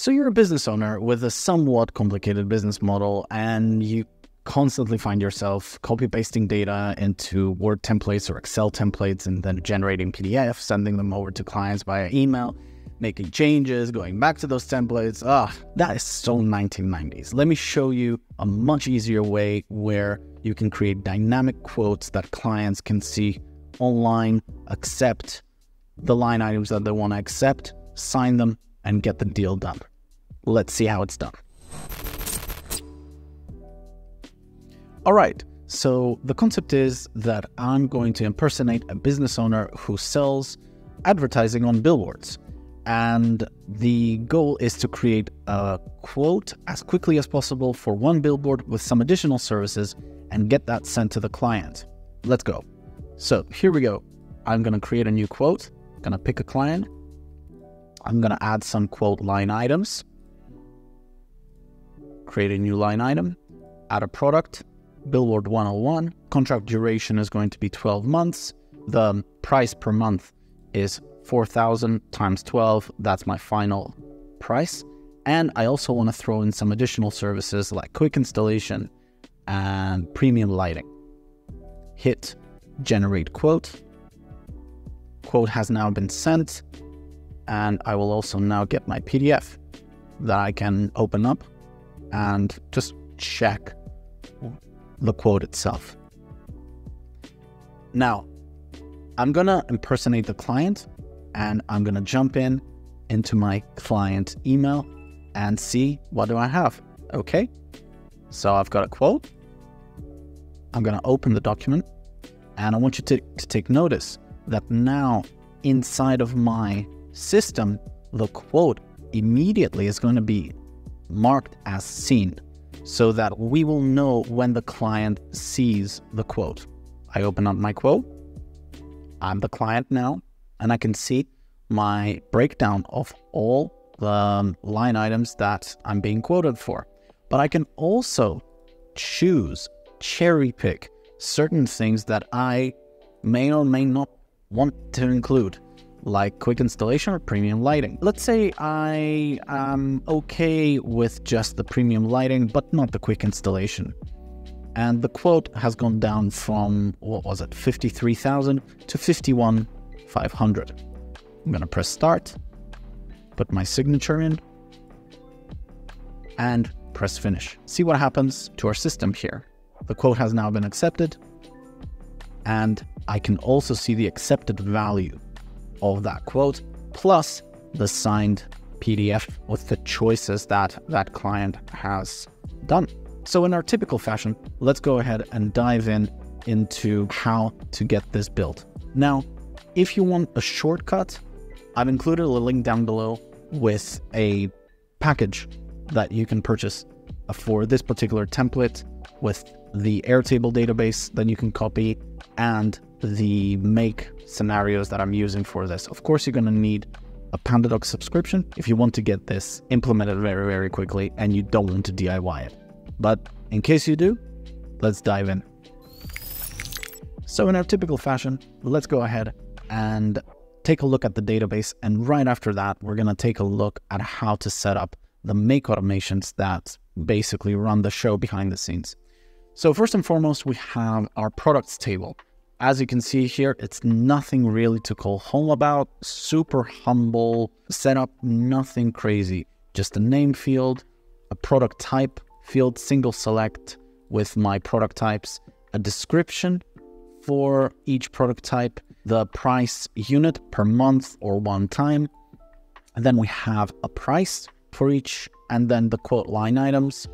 So you're a business owner with a somewhat complicated business model, and you constantly find yourself copy-pasting data into Word templates or Excel templates and then generating PDFs, sending them over to clients via email, making changes, going back to those templates. That is so 1990s. Let me show you a much easier way where you can create dynamic quotes that clients can see online, accept the line items that they want to accept, sign them, and get the deal done. Let's see how it's done. All right, so the concept is that I'm going to impersonate a business owner who sells advertising on billboards. And the goal is to create a quote as quickly as possible for one billboard with some additional services and get that sent to the client. Let's go. So here we go. I'm gonna create a new quote, gonna pick a client. I'm going to add some quote line items, create a new line item, add a product, billboard 101, contract duration is going to be 12 months. The price per month is 4,000 times 12. That's my final price. And I also want to throw in some additional services like quick installation and premium lighting. Hit generate quote. Quote has now been sent. And I will also now get my PDF that I can open up and just check the quote itself. Now, I'm gonna impersonate the client, and I'm gonna jump into my client email and see what do I have. Okay, so I've got a quote. I'm gonna open the document, and I want you to take notice that now inside of my system, the quote immediately is going to be marked as seen so that we will know when the client sees the quote. I open up my quote. I'm the client now, and I can see my breakdown of all the line items that I'm being quoted for. But I can also choose, cherry pick certain things that I may or may not want to include, like quick installation or premium lighting. Let's say I am okay with just the premium lighting, but not the quick installation. And the quote has gone down from, what was it, 53,000 to 51,500. I'm gonna press start, put my signature in, and press finish. See what happens to our system here. The quote has now been accepted, and I can also see the accepted value of that quote, plus the signed PDF with the choices that that client has done. So in our typical fashion, let's go ahead and dive into how to get this built. Now, if you want a shortcut, I've included a link down below with a package that you can purchase for this particular template with the Airtable database that you can copy and the Make scenarios that I'm using for this. Of course, you're going to need a PandaDoc subscription if you want to get this implemented very, very quickly and you don't want to DIY it. But in case you do, let's dive in. So in our typical fashion, let's go ahead and take a look at the database. And right after that, we're going to take a look at how to set up the Make automations that basically run the show behind the scenes. So first and foremost, we have our products table. As you can see here, it's nothing really to call home about, super humble setup, nothing crazy. Just a name field, a product type field, single select with my product types, a description for each product type, the price unit per month or one time. And then we have a price for each, and then the quote line items,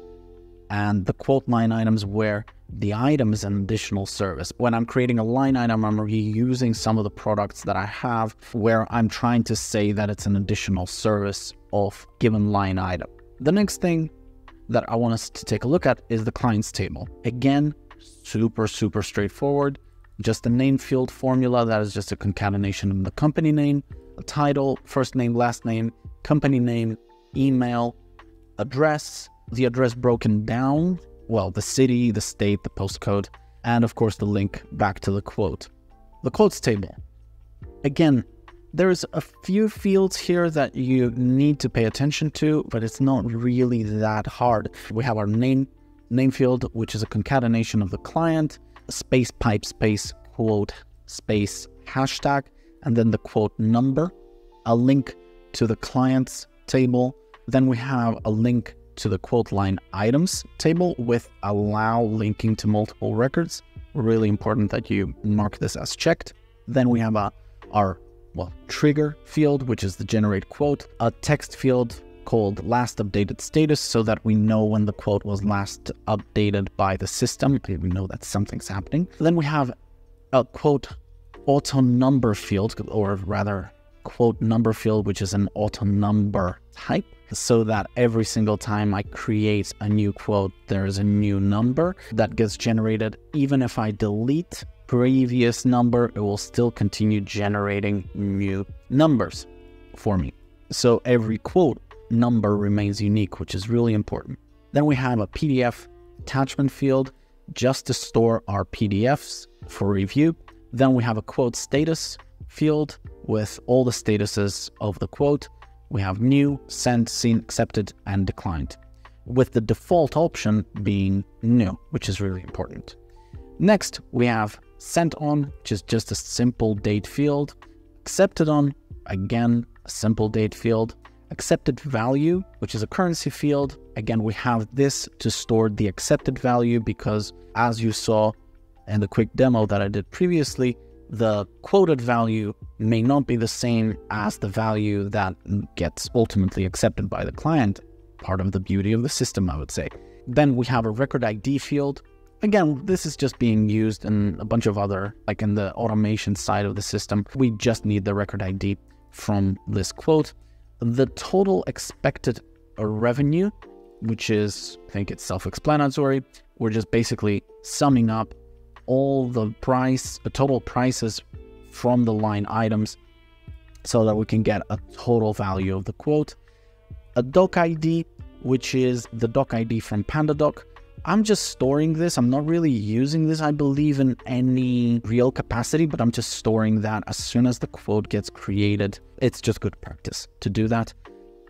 and the quote line items where the item is an additional service. When I'm creating a line item, I'm reusing some of the products that I have where I'm trying to say that it's an additional service of given line item. The next thing that I want us to take a look at is the clients table. Again, super, super straightforward. Just a name field formula that is just a concatenation of the company name, a title, first name, last name, company name, email, address, the address broken down, well, the city, the state, the postcode, and of course the link back to the quote. The quotes table. Again, There's a few fields here that you need to pay attention to, but it's not really that hard. We have our name field, which is a concatenation of the client, space pipe, space quote, space hashtag, and then the quote number, a link to the client's table. Then we have a link to the quote line items table with allow linking to multiple records. Really important that you mark this as checked. Then we have our trigger field, which is the generate quote, a text field called last updated status, so that we know when the quote was last updated by the system. We know that something's happening. Then we have a quote auto number field, or rather quote number field, which is an auto number type, so that every single time I create a new quote, there is a new number that gets generated. Even if I delete previous number, it will still continue generating new numbers for me. So every quote number remains unique, which is really important. Then we have a PDF attachment field just to store our PDFs for review. Then we have a quote status field with all the statuses of the quote. We have new, sent, seen, accepted, and declined, with the default option being new, which is really important. Next, we have sent on, which is just a simple date field. Accepted on, again, a simple date field. Accepted value, which is a currency field. Again, we have this to store the accepted value because, as you saw in the quick demo that I did previously, the quoted value may not be the same as the value that gets ultimately accepted by the client. Part of the beauty of the system, I would say. Then we have a record ID field. Again, this is just being used in a bunch of other, like in the automation side of the system. We just need the record ID from this quote. The total expected revenue, which is, I think it's self-explanatory. We're just basically summing up all the price, the total prices from the line items, so that we can get a total value of the quote. A doc ID, which is the doc ID from PandaDoc. I'm just storing this. I'm not really using this, I believe, in any real capacity, but I'm just storing that as soon as the quote gets created. It's just good practice to do that.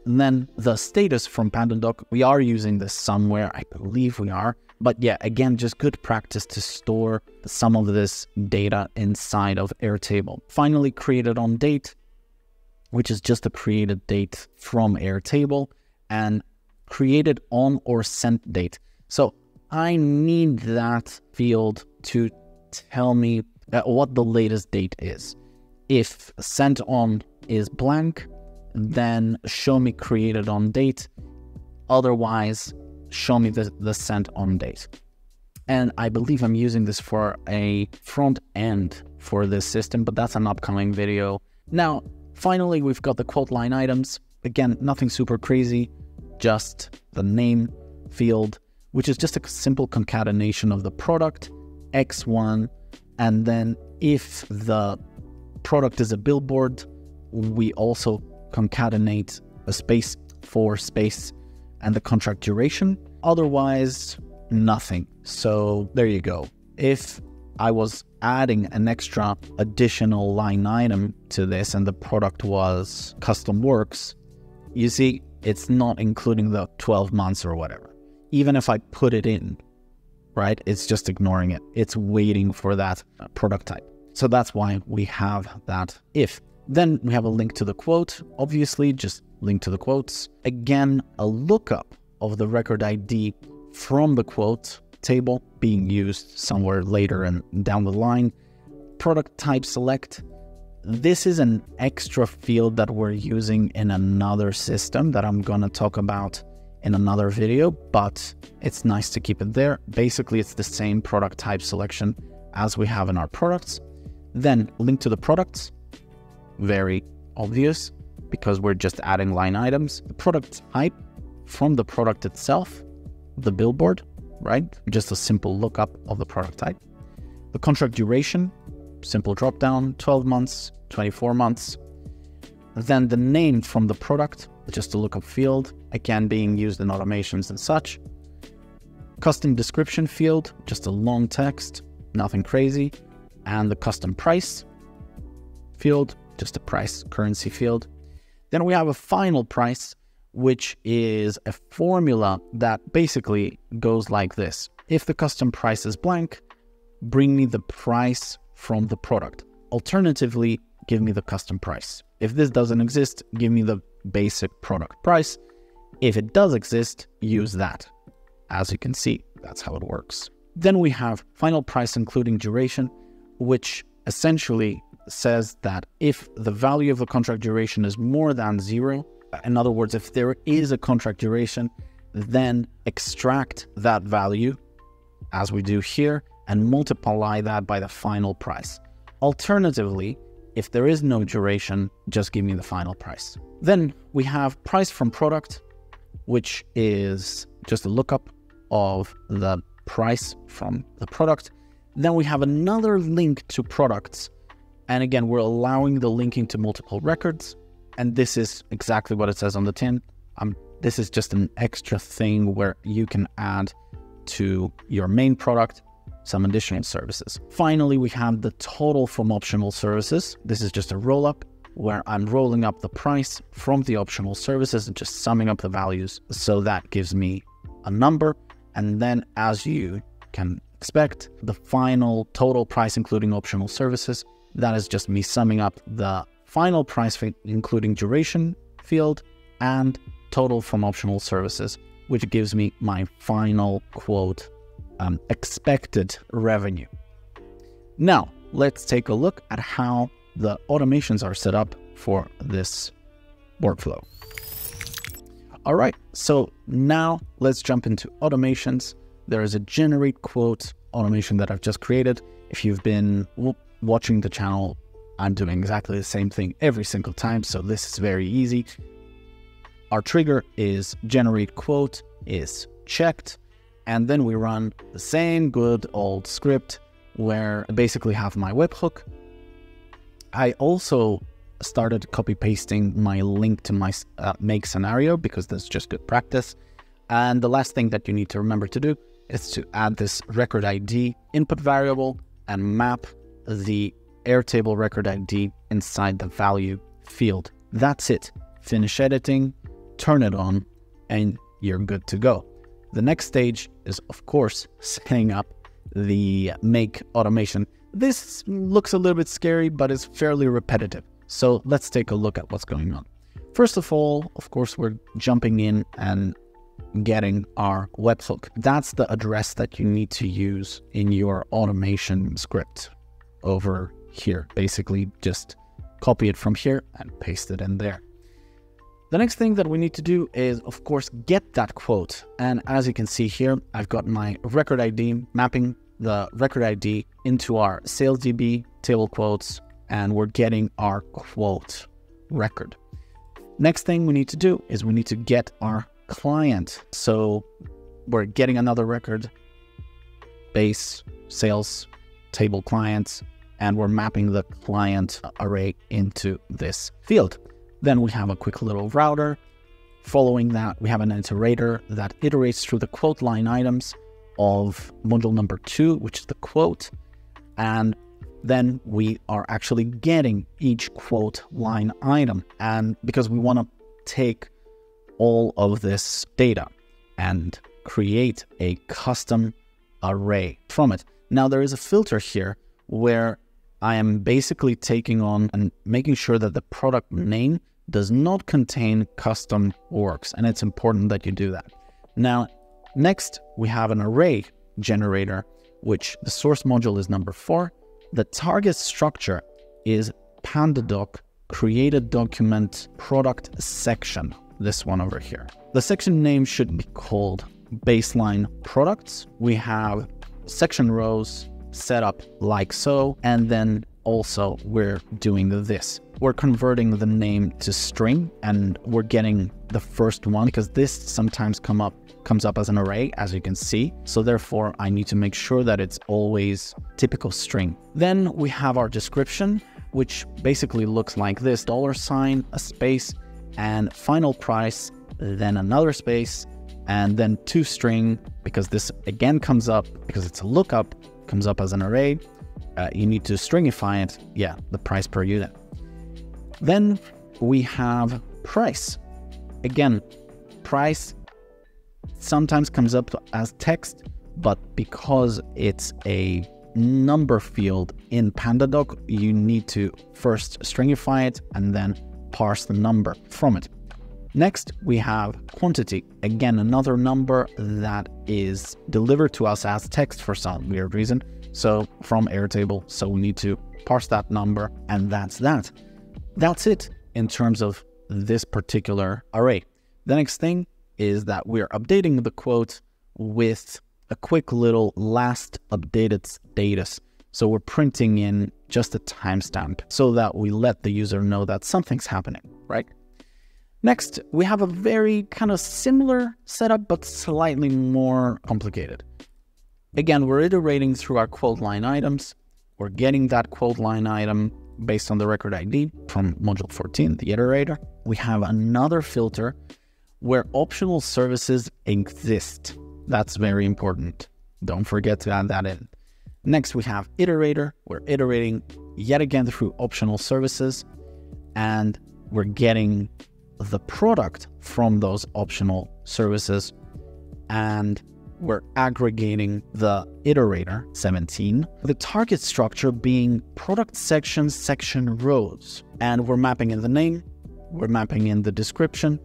And then the status from PandaDoc, we are using this somewhere. I believe we are. But yeah, again, just good practice to store some of this data inside of Airtable. Finally, created on date, which is just a created date from Airtable, and created on or sent date. So I need that field to tell me what the latest date is. If sent on is blank, then show me created on date. Otherwise, show me the sent on date. And I believe I'm using this for a front end for this system, but that's an upcoming video. Now, finally, we've got the quote line items. Again, nothing super crazy, just the name field, which is just a simple concatenation of the product, X1. And then if the product is a billboard, we also concatenate a space for space and the contract duration. Otherwise, nothing. So there you go. If I was adding an extra additional line item to this and the product was custom works, you see, it's not including the 12 months or whatever. Even if I put it in, right, it's just ignoring it. It's waiting for that product type. So that's why we have that if. Then we have a link to the quote, obviously, just link to the quotes. Again, a lookup of the record ID from the quote table being used somewhere later and down the line. Product type select. This is an extra field that we're using in another system that I'm going to talk about in another video, but it's nice to keep it there. Basically, it's the same product type selection as we have in our products. Then link to the products. Very obvious, because we're just adding line items. The product type from the product itself, the billboard, right? Just a simple lookup of the product type. The contract duration, simple drop down, 12 months, 24 months. Then the name from the product, just a lookup field, again being used in automations and such. Custom description field, just a long text, nothing crazy. And the custom price field, just a price currency field. Then we have a final price, which is a formula that basically goes like this. If the custom price is blank, bring me the price from the product. Alternatively, give me the custom price. If this doesn't exist, give me the basic product price. If it does exist, use that. As you can see, that's how it works. Then we have final price including duration, which essentially says that if the value of the contract duration is more than zero, in other words, if there is a contract duration, then extract that value, as we do here, and multiply that by the final price. Alternatively, if there is no duration, just give me the final price. Then we have price from product, which is just a lookup of the price from the product. Then we have another link to products. And again, we're allowing the linking to multiple records. And this is exactly what it says on the tin. This is just an extra thing where you can add to your main product some additional services. Finally, we have the total from optional services. This is just a roll-up where I'm rolling up the price from the optional services and just summing up the values. So that gives me a number. And then, as you can expect, the final total price including optional services, that is just me summing up the final price including duration field and total from optional services, which gives me my final quote, expected revenue. Now, let's take a look at how the automations are set up for this workflow. All right, so now let's jump into automations. There is a generate quote automation that I've just created. If you've been watching the channel, I'm doing exactly the same thing every single time, so this is very easy. Our trigger is generate quote is checked, and then we run the same good old script where I basically have my webhook. I also started copy pasting my link to my make scenario because that's just good practice. And the last thing that you need to remember to do is to add this record ID input variable and map the Airtable record ID inside the value field. That's it. Finish editing, turn it on, and you're good to go. The next stage is, of course, setting up the make automation. This looks a little bit scary, but it's fairly repetitive. So let's take a look at what's going on. First of all, of course, we're jumping in and getting our webhook. That's the address that you need to use in your automation script over here. Basically, just copy it from here and paste it in there. The next thing that we need to do is, of course, get that quote. And as you can see here, I've got my record ID, mapping the record ID into our sales DB table quotes, and we're getting our quote record. Next thing we need to do is we need to get our client. So we're getting another record, base, sales, table clients, and we're mapping the client array into this field. Then we have a quick little router. Following that, we have an iterator that iterates through the quote line items of module number 2, which is the quote. And then we are actually getting each quote line item. And because we want to take all of this data and create a custom array from it. Now there is a filter here where I am basically taking on and making sure that the product name does not contain custom works. And it's important that you do that. Now, next we have an array generator, which the source module is number 4. The target structure is PandaDoc create a document product section, this one over here. The section name should be called baseline products. We have section rows set up like so, and then also we're doing this. We're converting the name to string, and we're getting the first one because this sometimes comes up as an array, as you can see. So therefore I need to make sure that it's always typical string. Then we have our description, which basically looks like this: $, a space, and final price, then another space, and then to string, because this again comes up because it's a lookup, comes up as an array. You need to stringify it. Yeah, the price per unit. Then we have price. Again, price sometimes comes up as text, but because it's a number field in PandaDoc, you need to first stringify it and then parse the number from it. Next, we have quantity. Again, another number that is delivered to us as text for some weird reason. So from Airtable, so we need to parse that number, and that's that. That's it in terms of this particular array. The next thing is that we're updating the quote with a quick little last updated status. So we're printing in just a timestamp so that we let the user know that something's happening, right? Next, we have a very kind of similar setup, but slightly more complicated. Again, we're iterating through our quote line items. We're getting that quote line item based on the record ID from module 14, the iterator. We have another filter where optional services exist. That's very important. Don't forget to add that in. Next, we have iterator. We're iterating yet again through optional services, and we're getting the product from those optional services, and we're aggregating the iterator 17, the target structure being product sections, section rows, and we're mapping in the name, we're mapping in the description,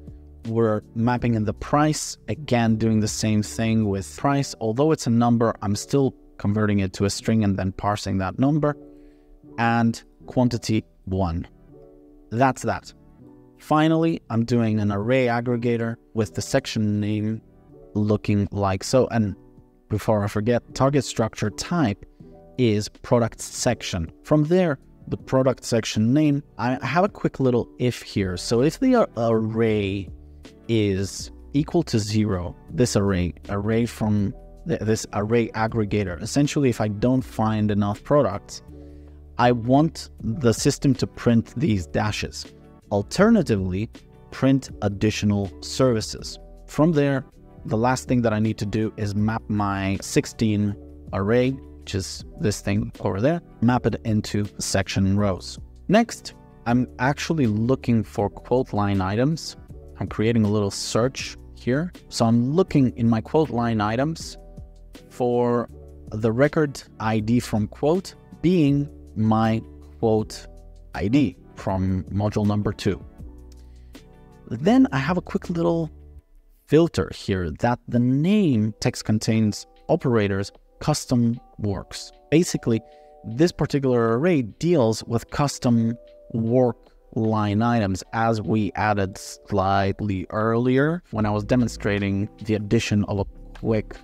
we're mapping in the price, again doing the same thing with price. Although it's a number, I'm still converting it to a string and then parsing that number, and quantity 1. That's that. Finally, I'm doing an array aggregator with the section name looking like so, and before I forget, target structure type is product section. From there, the product section name, I have a quick little if here. So if the array is equal to 0, this array from this array aggregator, essentially if I don't find enough products, I want the system to print these dashes. Alternatively, print additional services. From there, the last thing that I need to do is map my 16 array, which is this thing over there, map it into section rows. Next, I'm actually looking for quote line items. I'm creating a little search here. So I'm looking in my quote line items for the record ID from quote being my quote ID from module number 2. Then I have a quick little filter here that the name text contains operators, custom works. Basically, this particular array deals with custom work line items, as we added slightly earlier when I was demonstrating the addition of a quick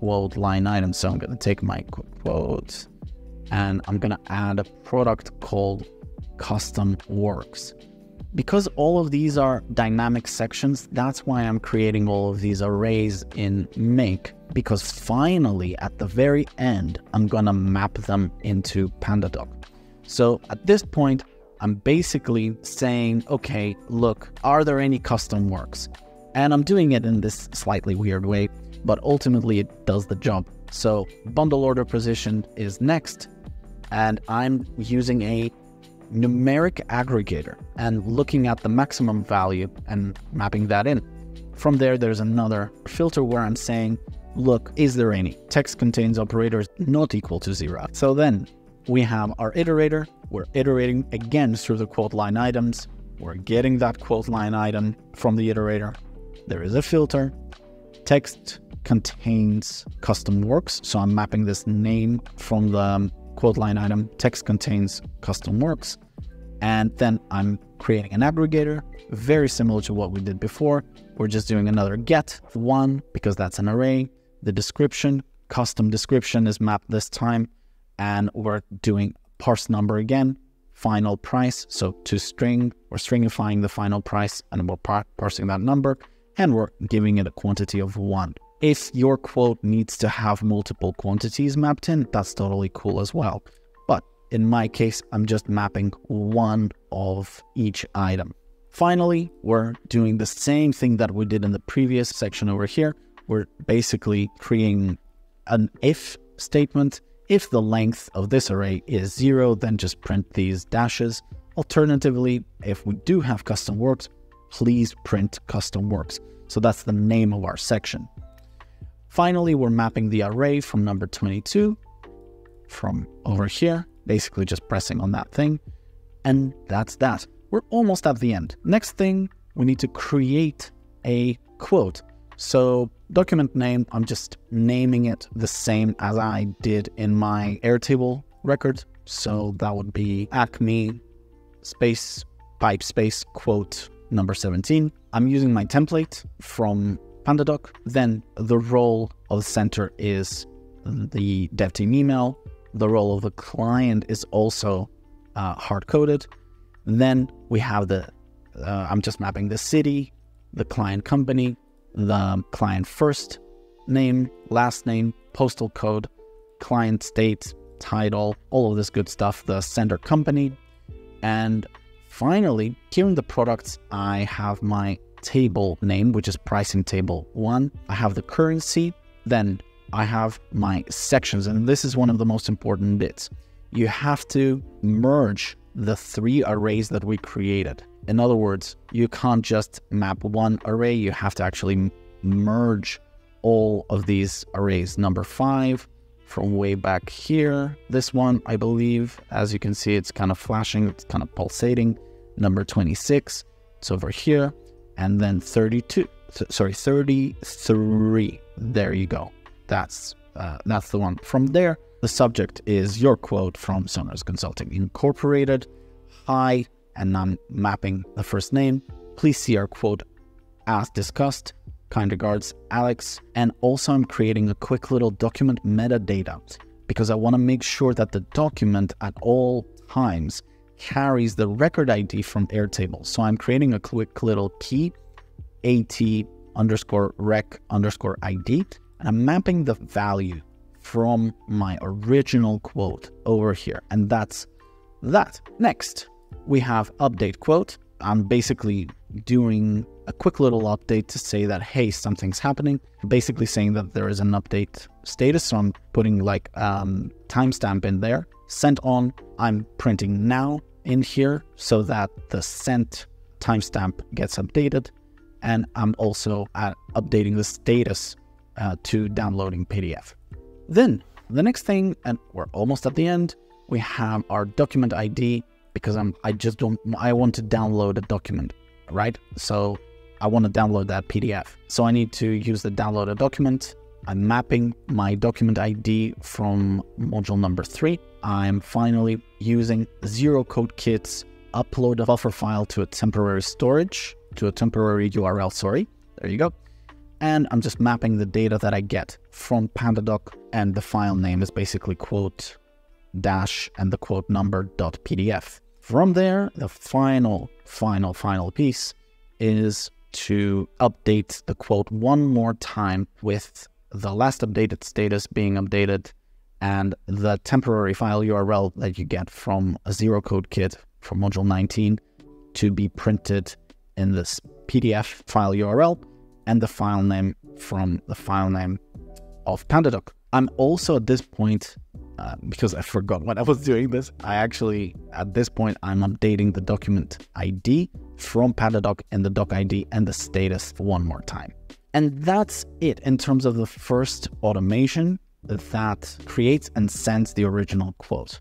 quote line item. So I'm going to take my quote and I'm going to add a product called custom works. Because all of these are dynamic sections, that's why I'm creating all of these arrays in Make, because finally, at the very end, I'm gonna map them into PandaDoc. So at this point, I'm basically saying, okay, look, are there any custom works? And I'm doing it in this slightly weird way, but ultimately it does the job. So bundle order position is next, and I'm using a numeric aggregator and looking at the maximum value and mapping that in. From there, there's another filter where I'm saying, look, is there any text contains operators not equal to 0? So then we have our iterator. We're iterating again through the quote line items. We're getting that quote line item from the iterator. There is a filter. Text contains custom works. So I'm mapping this name from the quote line item, text contains custom works, and then I'm creating an aggregator, very similar to what we did before. We're just doing another get 1 because that's an array. The description, custom description is mapped this time, and we're doing parse number again, final price, so to string, we're stringifying the final price and we're parsing that number, and we're giving it a quantity of 1. If your quote needs to have multiple quantities mapped in, that's totally cool as well. But in my case, I'm just mapping 1 of each item. Finally, we're doing the same thing that we did in the previous section over here. We're basically creating an if statement. If the length of this array is 0, then just print these dashes. Alternatively, if we do have custom works, please print custom works. So that's the name of our section. Finally, we're mapping the array from number 22 from over here, basically just pressing on that thing. And that's that. We're almost at the end. Next thing, we need to create a quote. So document name, I'm just naming it the same as I did in my Airtable record. So that would be Acme space pipe space quote number 17. I'm using my template from PandaDoc. Then the role of the center is the dev team email. The role of the client is also hard-coded. Then we have the, I'm just mapping the city, the client company, the client first name, last name, postal code, client state, title, all of this good stuff, the sender company. And finally, here in the products, I have my table name, which is pricing table 1. I have the currency, then I have my sections. And this is one of the most important bits. You have to merge the 3 arrays that we created. In other words, you can't just map one array. You have to actually merge all of these arrays. Number 5 from way back here. This one, I believe, as you can see, it's kind of flashing. It's kind of pulsating. Number 26. It's over here. And then 33. There you go. That's the one. From there, the subject is your quote from Sonorus Consulting Incorporated. Hi, and I'm mapping the first name. Please see our quote as discussed. Kind regards, Alex. And also I'm creating a quick little document metadata because I want to make sure that the document at all times carries the record ID from Airtable. So I'm creating a quick little key, AT_rec_ID. And I'm mapping the value from my original quote over here. And that's that. Next, we have update quote. I'm basically doing a quick little update to say that, hey, something's happening. Basically saying that there is an update status. So I'm putting like timestamp in there. Sent on, I'm printing now in here so that the sent timestamp gets updated. And I'm also updating the status to downloading PDF. Then the next thing, and we're almost at the end, we have our document ID because I want to download a document, right? So I want to download that PDF. So I need to use the download a document. I'm mapping my document ID from module number 3. I'm finally using Zero Code Kit's upload a buffer file to a temporary storage, to a temporary URL, sorry. There you go. And I'm just mapping the data that I get from PandaDoc, and the file name is basically quote dash and the quote number.pdf. From there, the final piece is to update the quote one more time with the last updated status being updated and the temporary file URL that you get from a Zero Code Kit from module 19 to be printed in this PDF file URL. And the file name from the file name of PandaDoc. I'm also at this point, because I forgot when I was doing this, at this point, I'm updating the document ID from PandaDoc and the doc ID and the status one more time. And that's it in terms of the first automation that creates and sends the original quote.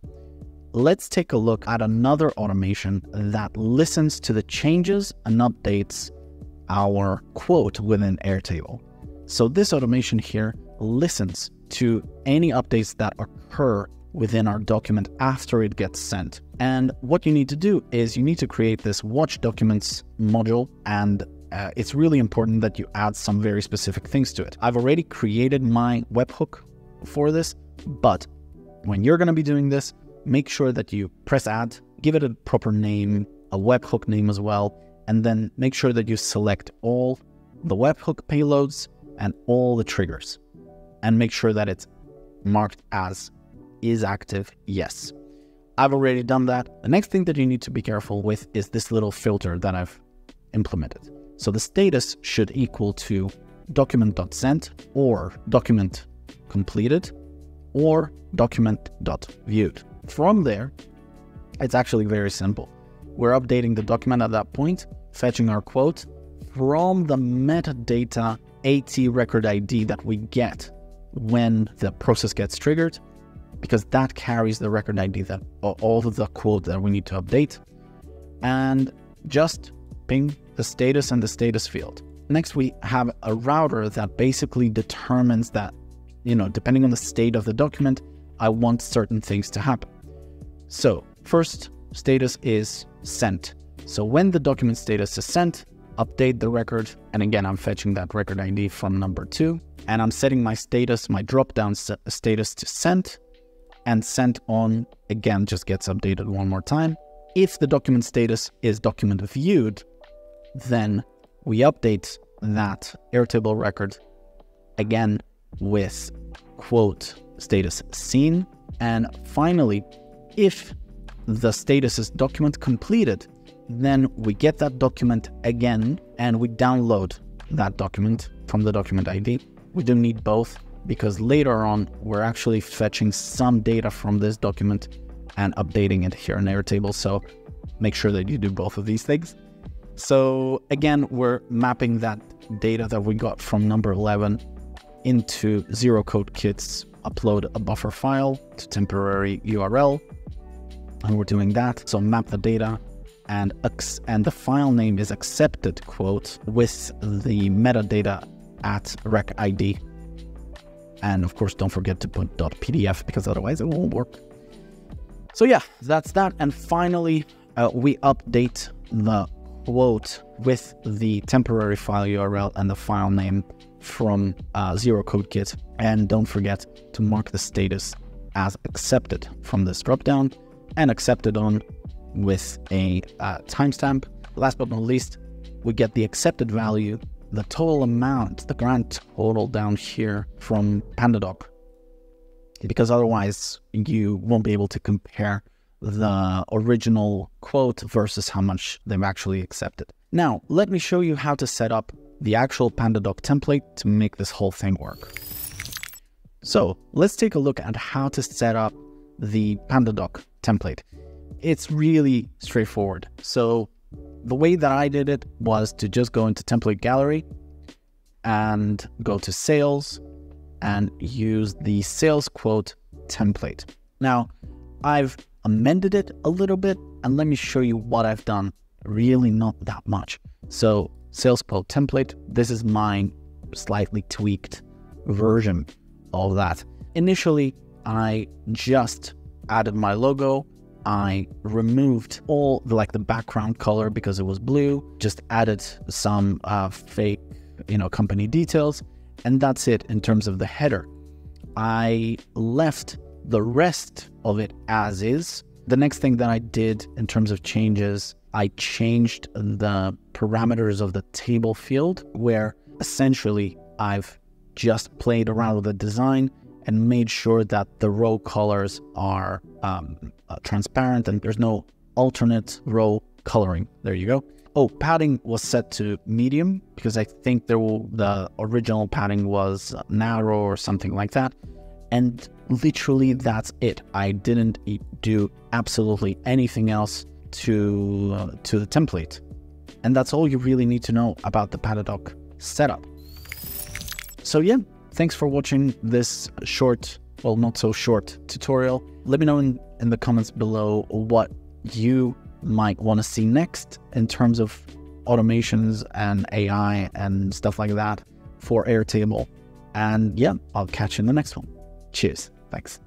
Let's take a look at another automation that listens to the changes and updates our quote within Airtable. So this automation here listens to any updates that occur within our document after it gets sent. And what you need to do is you need to create this watch documents module, and it's really important that you add some very specific things to it. I've already created my webhook for this, but when you're going to be doing this, make sure that you press add, give it a proper name, a webhook name as well, and then make sure that you select all the webhook payloads and all the triggers and make sure that it's marked as is active. Yes, I've already done that. The next thing that you need to be careful with is this little filter that I've implemented. So the status should equal to document.sent or document completed or document.viewed. From there, it's actually very simple. We're updating the document at that point, fetching our quote from the metadata AT record ID that we get when the process gets triggered, because that carries the record ID that all of the quote that we need to update, and just ping the status and the status field. Next, we have a router that basically determines that, depending on the state of the document, I want certain things to happen. So first status is sent. So when the document status is sent, update the record. And again, I'm fetching that record ID from number 2, and I'm setting my status, my dropdown status to sent, and sent on again just gets updated one more time. If the document status is document viewed, then we update that Airtable record again with quote status seen. And finally, if the status is document completed, then we get that document again and we download that document from the document ID. We don't need both because later on we're actually fetching some data from this document and updating it here in Airtable. So make sure that you do both of these things. So again, we're mapping that data that we got from number 11 into Zero Code Kit's upload a buffer file to temporary URL. And we're doing that. So map the data and the file name is accepted quote with the metadata at rec ID. And of course, don't forget to put .pdf because otherwise it won't work. So yeah, that's that. And finally, we update the quote with the temporary file URL and the file name from Zero Code Kit. And don't forget to mark the status as accepted from this dropdown and accepted on with a timestamp. Last but not least, we get the accepted value, the total amount, the grand total down here from PandaDoc, because otherwise you won't be able to compare the original quote versus how much they've actually accepted. Now, let me show you how to set up the actual PandaDoc template to make this whole thing work. So let's take a look at how to set up the PandaDoc template. It's really straightforward. So the way that I did it was to just go into template gallery and go to sales and use the sales quote template. Now I've amended it a little bit, and let me show you what I've done. Really not that much. So sales quote template, this is my slightly tweaked version of that. Initially, I just added my logo. I removed all the background color because it was blue, just added some fake, company details. And that's it in terms of the header. I left the rest of it as is. The next thing that I did in terms of changes, I changed the parameters of the table field, where essentially I've just played around with the design and made sure that the row colors are transparent and there's no alternate row coloring. There you go. Oh, padding was set to medium because I think the original padding was narrow or something like that. And literally that's it. I didn't do absolutely anything else to the template. And that's all you really need to know about the PandaDoc setup. So yeah, thanks for watching this short, well, not so short tutorial. Let me know in the comments below what you might want to see next in terms of automations and AI and stuff like that for Airtable. And yeah, I'll catch you in the next one. Cheers. Thanks.